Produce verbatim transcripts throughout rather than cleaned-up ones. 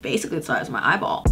basically the size of my eyeball.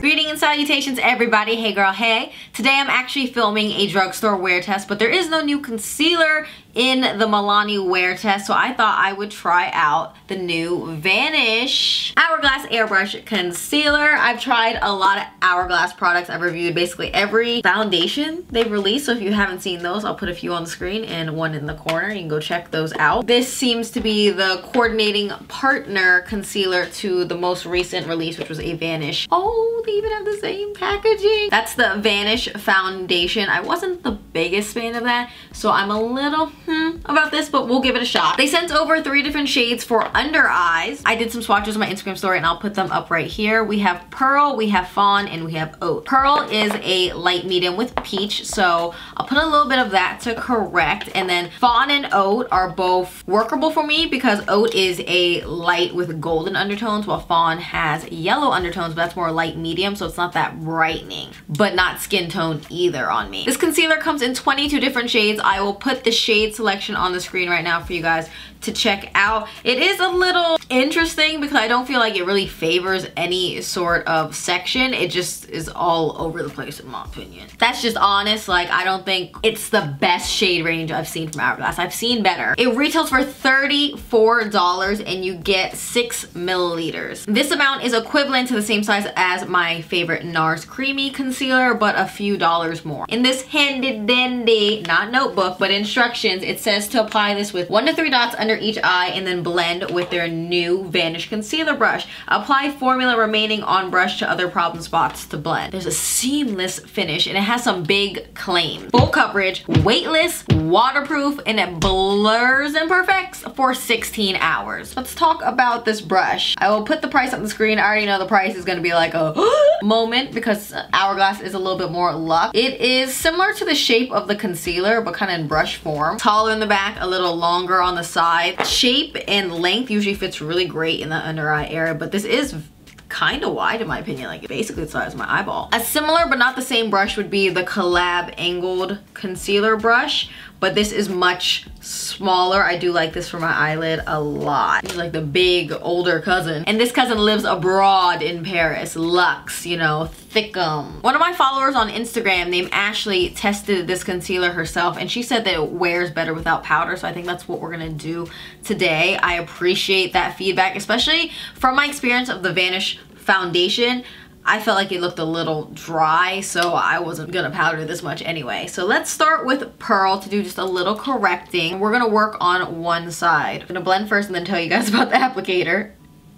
Greetings and salutations, everybody. Hey girl, hey. Today I'm actually filming a drugstore wear test, but there is no new concealer in the Milani wear test, so I thought I would try out the new Vanish Hourglass Airbrush Concealer. I've tried a lot of Hourglass products. I've reviewed basically every foundation they've released, so if you haven't seen those, I'll put a few on the screen and one in the corner. You can go check those out. This seems to be the coordinating partner concealer to the most recent release, which was a Vanish. Oh, they even have the same packaging. That's the Vanish foundation. I wasn't the biggest fan of that, so I'm a little hmm about this, but we'll give it a shot. They sent over three different shades for under eyes. I did some swatches on my Instagram story and I'll put them up right here. We have Pearl, we have Fawn, and we have Oat. Pearl is a light medium with peach, so I'll put a little bit of that to correct, and then Fawn and Oat are both workable for me because Oat is a light with golden undertones while Fawn has yellow undertones, but that's more light medium, so it's not that brightening, but not skin tone either on me. This concealer comes in twenty-two different shades. I will put the shade selection on the screen right now for you guys to check out. It is a little interesting because I don't feel like it really favors any sort of section. It just is all over the place in my opinion. That's just honest. Like, I don't think it's the best shade range I've seen from Hourglass. I've seen better. It retails for thirty-four dollars and you get six milliliters. This amount is equivalent to the same size as my My favorite NARS creamy concealer, but a few dollars more. In this handy dandy, not notebook, but instructions, it says to apply this with one to three dots under each eye and then blend with their new Vanish concealer brush. Apply formula remaining on brush to other problem spots to blend. There's a seamless finish and it has some big claims: full coverage, weightless, waterproof, and it blurs imperfects for sixteen hours. Let's talk about this brush. I will put the price on the screen. I already know the price is gonna be like a moment because Hourglass is a little bit more luxe. It is similar to the shape of the concealer, but kind of in brush form. Taller in the back, a little longer on the side. Shape and length usually fits really great in the under eye area, but this is kind of wide in my opinion, like basically the size of my eyeball. A similar but not the same brush would be the collab angled concealer brush, but this is much smaller. I do like this for my eyelid a lot. It's like the big older cousin, and this cousin lives abroad in Paris. Luxe, you know, thickum. One of my followers on Instagram named Ashley tested this concealer herself and she said that it wears better without powder, so I think that's what we're gonna do today. I appreciate that feedback, especially from my experience of the Vanish foundation. I felt like it looked a little dry, so I wasn't gonna powder this much anyway. So let's start with Pearl to do just a little correcting. We're gonna work on one side. I'm gonna blend first and then tell you guys about the applicator.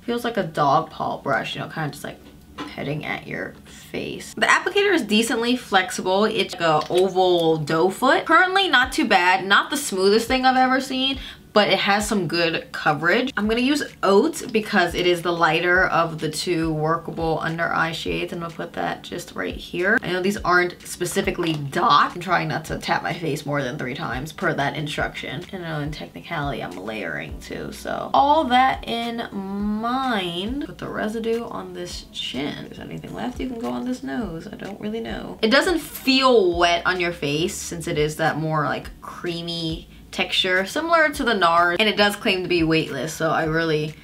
Feels like a dog paw brush, you know, kind of just like petting at your face. The applicator is decently flexible. It's like a oval doe foot. Currently not too bad, not the smoothest thing I've ever seen, but it has some good coverage. I'm gonna use Oats because it is the lighter of the two workable under eye shades. I'm gonna put that just right here. I know these aren't specifically dots. I'm trying not to tap my face more than three times per that instruction. I know in technicality I'm layering too, so all that in mind. Put the residue on this chin. If there's anything left, you can go on this nose. I don't really know. It doesn't feel wet on your face since it is that more like creamy texture, similar to the NARS, and it does claim to be weightless, so I really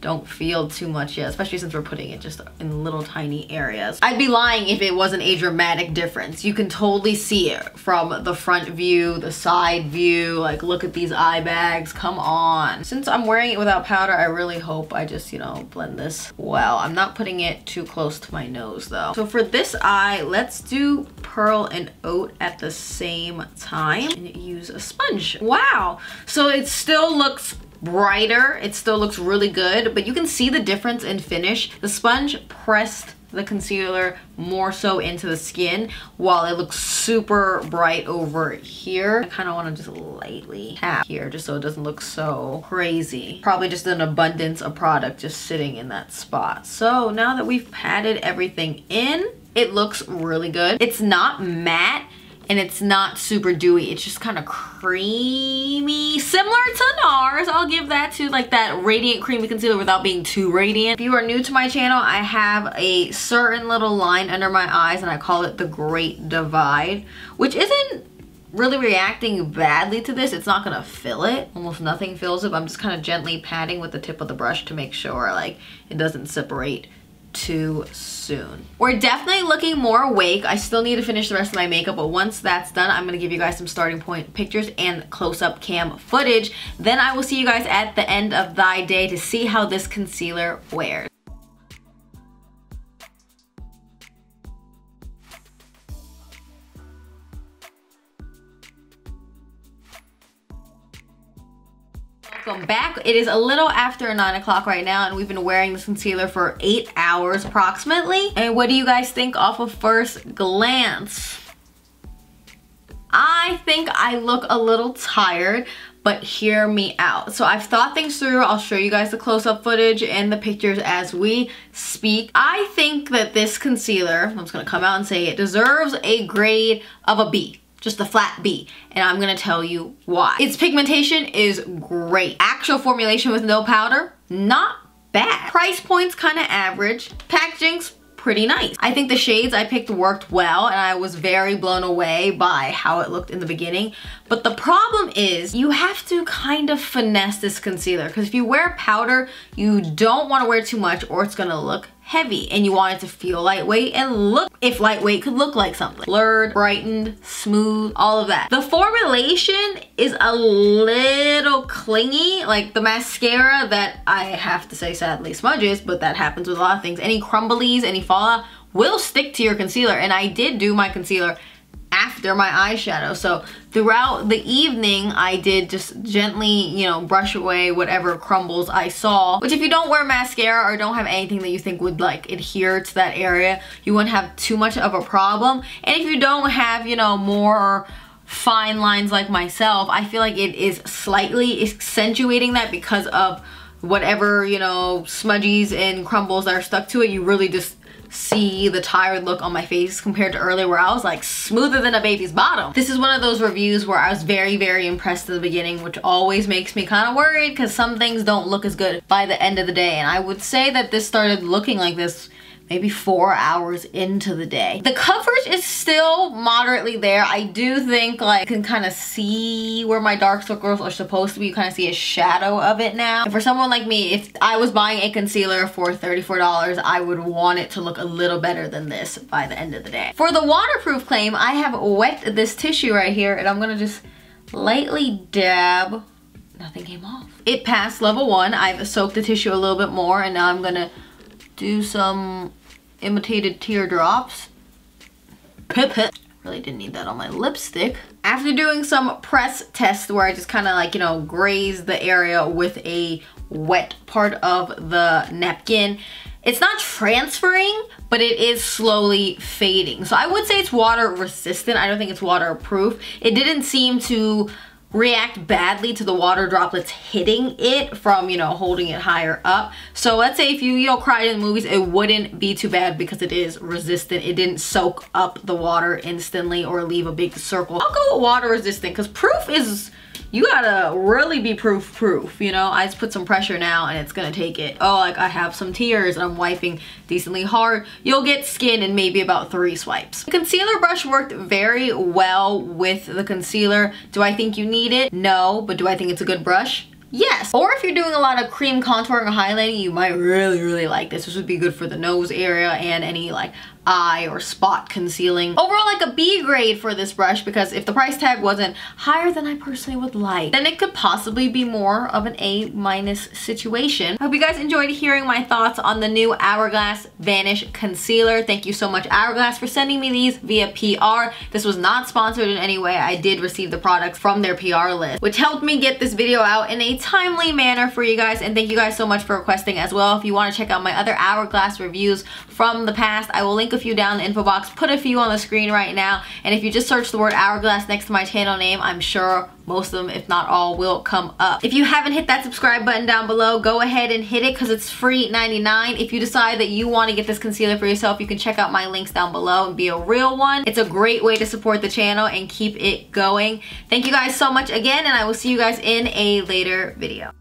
don't feel too much yet, especially since we're putting it just in little tiny areas. I'd be lying if it wasn't a dramatic difference. You can totally see it from the front view, the side view, like look at these eye bags, come on. Since I'm wearing it without powder, I really hope I just, you know, blend this well. I'm not putting it too close to my nose though. So for this eye, let's do Pearl and Oat at the same time and use a sponge. Wow, so it still looks brighter, it still looks really good, but you can see the difference in finish. The sponge pressed the concealer more so into the skin, while it looks super bright over here. I kind of want to just lightly tap here just so it doesn't look so crazy. Probably just an abundance of product just sitting in that spot. So now that we've patted everything in, it looks really good. It's not matte and it's not super dewy. It's just kind of creamy, similar to NARS. I'll give that to, like, that radiant creamy concealer without being too radiant. If you are new to my channel, I have a certain little line under my eyes and I call it the Great Divide, which isn't really reacting badly to this, it's not gonna fill it. Almost nothing fills it, but I'm just kind of gently patting with the tip of the brush to make sure like it doesn't separate too soon. We're definitely looking more awake. I still need to finish the rest of my makeup, but once that's done, I'm gonna give you guys some starting point pictures and close-up cam footage. Then I will see you guys at the end of thy day to see how this concealer wears. Welcome back. It is a little after nine o'clock right now, and we've been wearing this concealer for eight hours approximately. And what do you guys think off of first glance? I think I look a little tired, but hear me out. So I've thought things through. I'll show you guys the close-up footage and the pictures as we speak. I think that this concealer, I'm just going to come out and say it, deserves a grade of a B. Just a flat B, and I'm gonna tell you why. Its pigmentation is great. Actual formulation with no powder, not bad. Price point's kinda average. Packaging's pretty nice. I think the shades I picked worked well, and I was very blown away by how it looked in the beginning. But the problem is you have to kind of finesse this concealer, because if you wear powder, you don't wanna wear too much or it's gonna look heavy, and you want it to feel lightweight and look, if lightweight could look like something. Blurred, brightened, smooth, all of that. The formulation is a little clingy, like the mascara that I have to say sadly smudges, but that happens with a lot of things. Any crumblies, any fallout will stick to your concealer, and I did do my concealer after my eyeshadow, so throughout the evening I did just gently, you know, brush away whatever crumbles I saw, which if you don't wear mascara or don't have anything that you think would like adhere to that area, you wouldn't have too much of a problem. And if you don't have, you know, more fine lines like myself, I feel like it is slightly accentuating that because of whatever, you know, smudges and crumbles that are stuck to it. You really just see the tired look on my face compared to earlier where I was like smoother than a baby's bottom. This is one of those reviews where I was very, very impressed in the beginning, which always makes me kind of worried because some things don't look as good by the end of the day. And I would say that this started looking like this maybe four hours into the day. The coverage is still moderately there. I do think like you can kind of see where my dark circles are supposed to be. You kind of see a shadow of it now. And for someone like me, if I was buying a concealer for thirty-four dollars, I would want it to look a little better than this by the end of the day. For the waterproof claim, I have wet this tissue right here, and I'm gonna just lightly dab. Nothing came off. It passed level one. I've soaked the tissue a little bit more, and now I'm gonna do some imitated teardrops. Pip-pip. Really didn't need that on my lipstick. After doing some press test where I just kind of like, you know, grazed the area with a wet part of the napkin, it's not transferring, but it is slowly fading. So I would say it's water resistant. I don't think it's waterproof. It didn't seem to react badly to the water droplets hitting it from, you know, holding it higher up. So let's say if you, you know, cried in the movies, it wouldn't be too bad because it is resistant. It didn't soak up the water instantly or leave a big circle. I'll go with water resistant because proof is, you gotta really be proof proof, you know? I just put some pressure now and it's gonna take it. Oh, like I have some tears and I'm wiping decently hard. You'll get skin in maybe about three swipes. The concealer brush worked very well with the concealer. Do I think you need it? No, but do I think it's a good brush? Yes. Or if you're doing a lot of cream contouring or highlighting, you might really, really like this. This would be good for the nose area and any like eye or spot concealing. Overall, like a B grade for this brush because if the price tag wasn't higher than I personally would like, then it could possibly be more of an A minus situation. I hope you guys enjoyed hearing my thoughts on the new Hourglass Vanish Concealer. Thank you so much, Hourglass, for sending me these via P R. This was not sponsored in any way. I did receive the products from their P R list, which helped me get this video out in a timely manner for you guys. And thank you guys so much for requesting as well. If you want to check out my other Hourglass reviews from the past, I will link a few down in the info box, put a few on the screen right now, and if you just search the word Hourglass next to my channel name, I'm sure most of them, if not all, will come up. If you haven't hit that subscribe button down below, go ahead and hit it because it's free ninety-nine. If you decide that you want to get this concealer for yourself, you can check out my links down below and be a real one. It's a great way to support the channel and keep it going. Thank you guys so much again, and I will see you guys in a later video.